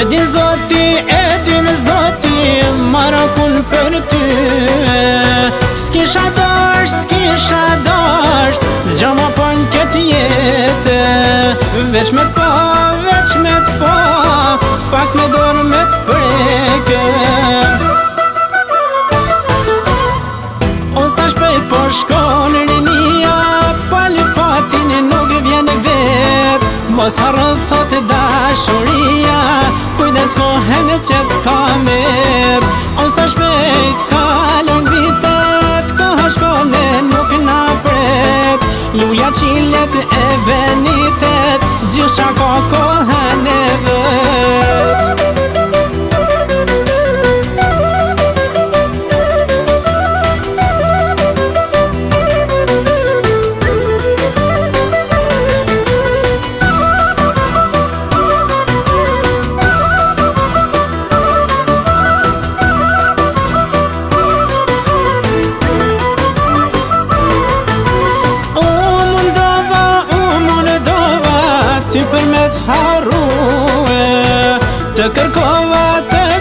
ادين زاتي ادين زاتي مرا كل برتي سكيش اداش زما بانكتيت وش مت با باك ما دور مت بريك اونساش بيت باشكون نينيا بالي فاتين نوغ بيان بيت ماس هرثت داشوريا كودس كوهنت شت كامير اونساش بيت كالون بيتات كوهشكون نوغ نابريت لويا تشيلت ابنيتات جيشا كوهنت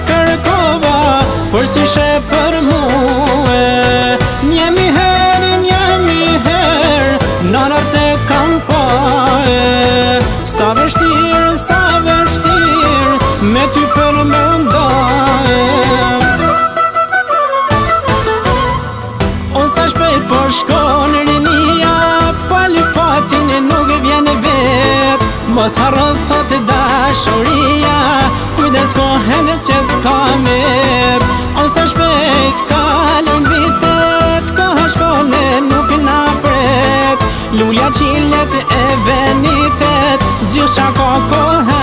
تكركوبا ورسي شبر موه نيامي هير نانارتك كامباي سابشتير متو برمنداي اونساش بيت باشكون رينيا بالي فاتين نوغ بيان بيت ماس هرثت داشوريا كودس كوهنت شت كامير اونساش بيت كالون بيتات كوهشكون نوغ نابريت لوليا تشيلت ابنيتات جيشا كوهنت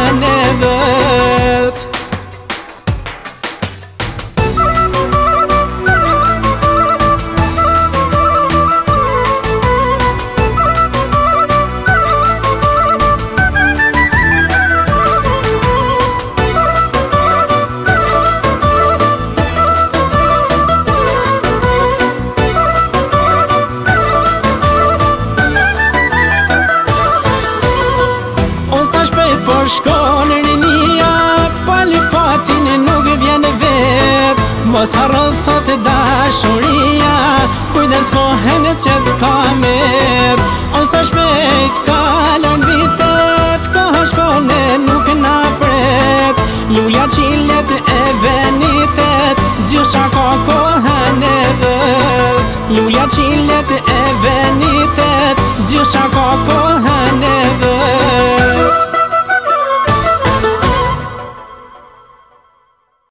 ماس هرثت داشوريا كودس كوهنت شت كامير اونساش بيت كالون بيتات كوهشكون نوغ نابريت لوليا تشيلت ابنيتات جيشا كوهنت